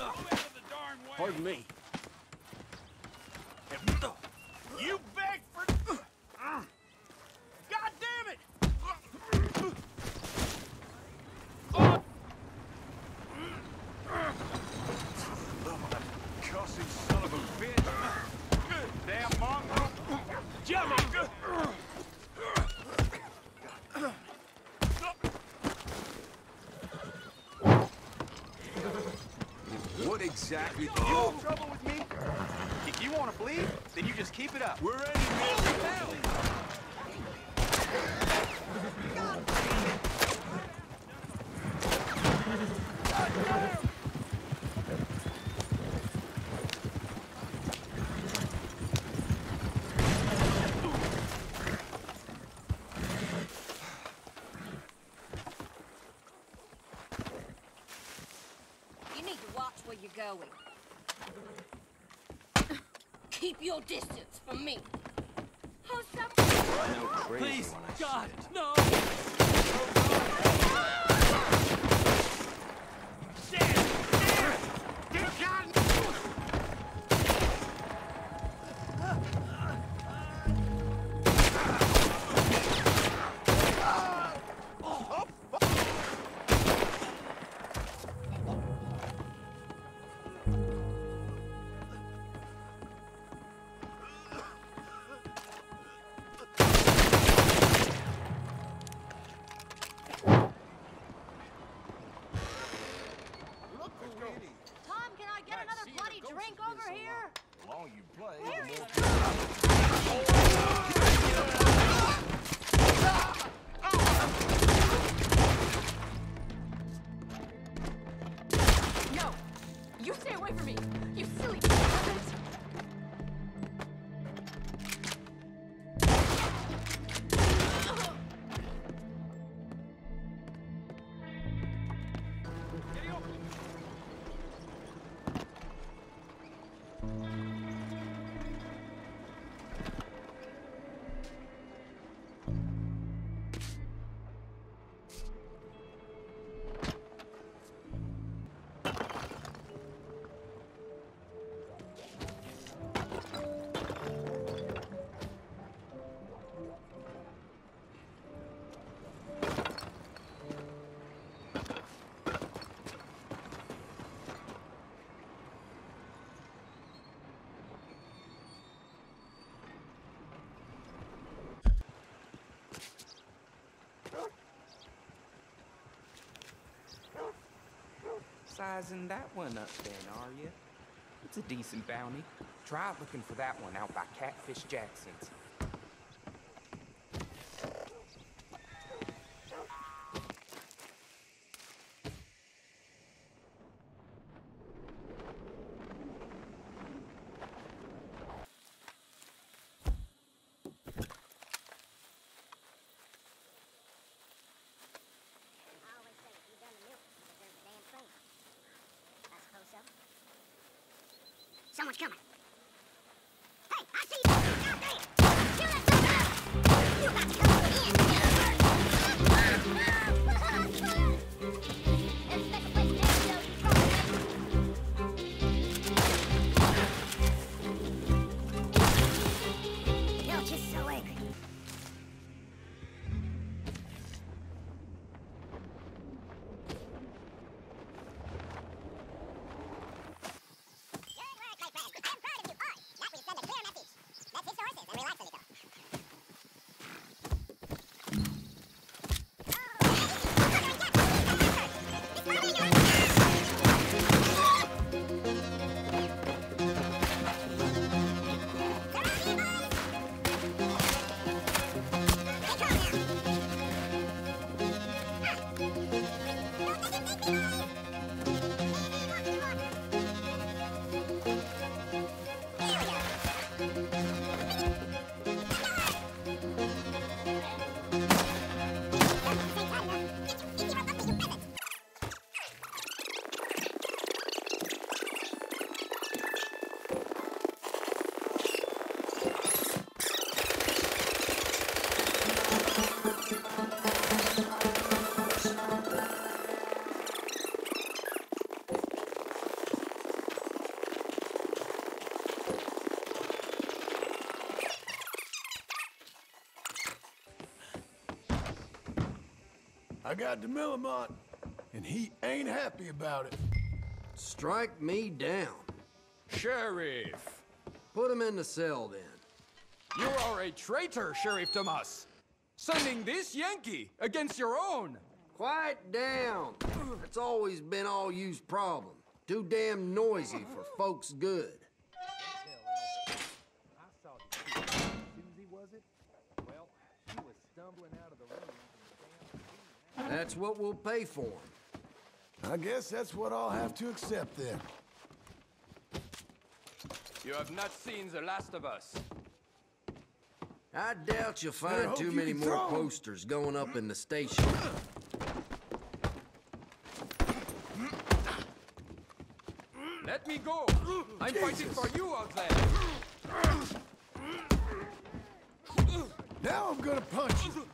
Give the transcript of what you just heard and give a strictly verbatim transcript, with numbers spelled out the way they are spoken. Uh, pardon me. You beg for... God damn it! Oh, my cussing son of a bitch! Damn mongrel! Jimmy! What exactly? You have trouble with me? If you want to bleed, then you just keep it up. We're ready. Oh, going. Keep your distance from me. Oh, stop. No crazy. Please, when I God, sit. No. Sizing that one up then, are you? It's a decent bounty. Try looking for that one out by Catfish Jackson's. Someone's coming. Hey, I see you! Out there! Shoot us up! You got to come in! There's a special place to have those. You're just so angry. I got De Millimont, and he ain't happy about it. Strike me down. Sheriff! Put him in the cell, then. You are a traitor, Sheriff Tomas! Sending this Yankee against your own! Quiet down! That's always been all you's problem. Too damn noisy for folks good. That's what we'll pay for him. I guess that's what I'll have to accept then. You have not seen the last of us. I doubt you'll find too many more posters going up in the station. Let me go! I'm fighting for you out there! Now I'm gonna punch you!